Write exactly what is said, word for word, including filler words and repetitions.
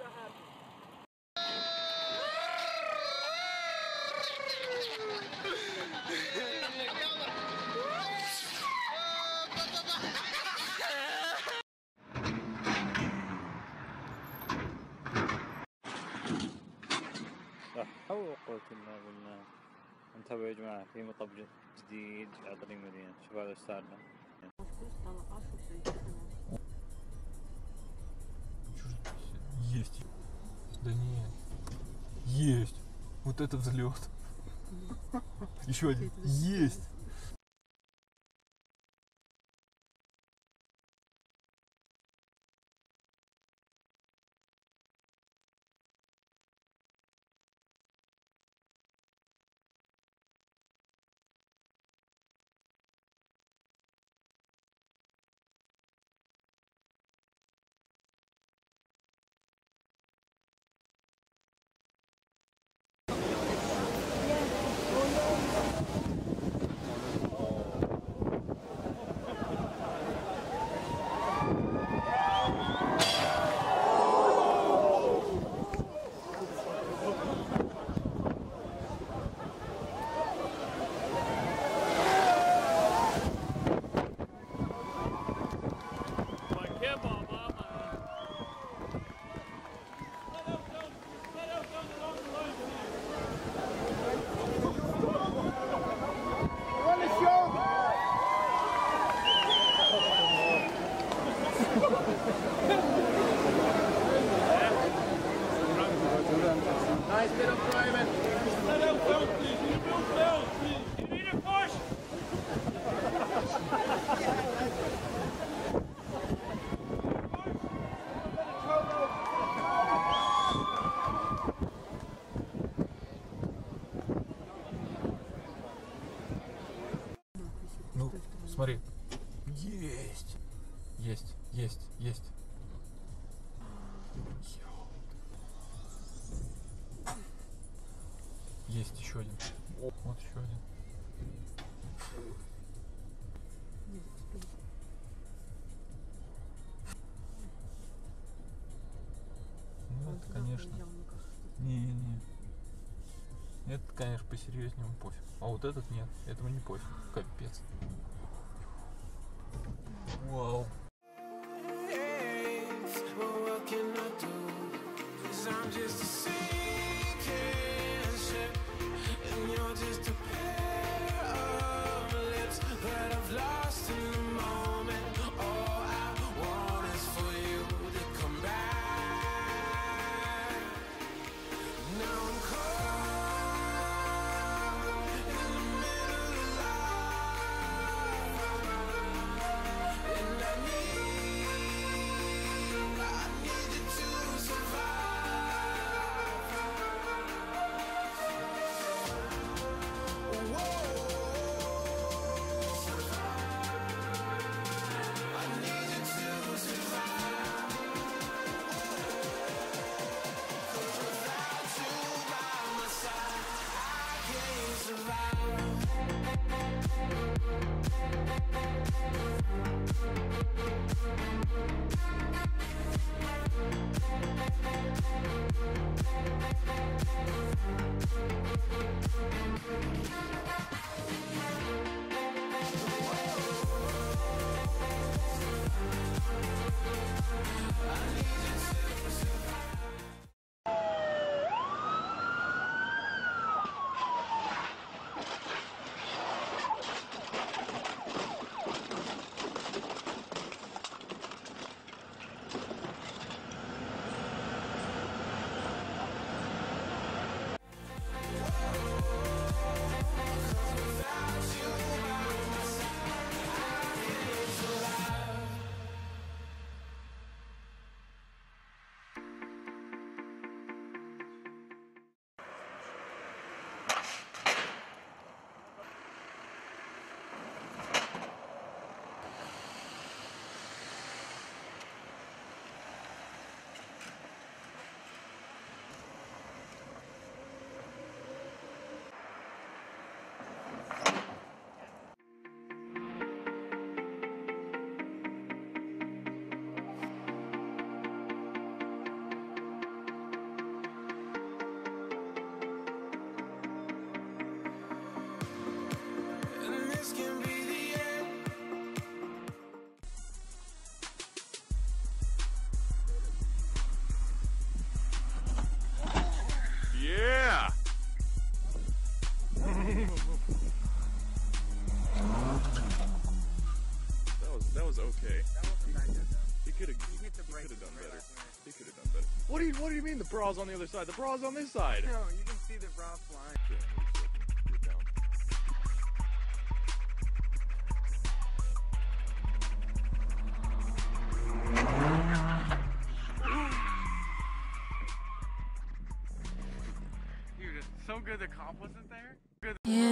you're happy. أو قوة الله بالله. انتبهوا يا جماعة في مطب جديد على طريق مدينة. شوف هذا استارنا. Есть. Да нет. Есть. Вот это взлет. Еще один. Есть. Nice bit of climbing. Let out down, please. You build down, please. You need a push. Ну, смотри. Есть. Есть, есть, есть. Есть еще один. Вот еще один. Ну это, конечно. Не-не. Это, конечно, посерьезнее пофиг. А вот этот нет. Этому не пофиг. Капец. Вау. I You hit the brake. He could have done right better. He could have done better. What do you What do you mean the bra's on the other side? The bra's on this side. No, you can see the bra flying. You're down. Dude, it's so good the cop wasn't there. Good. Yeah.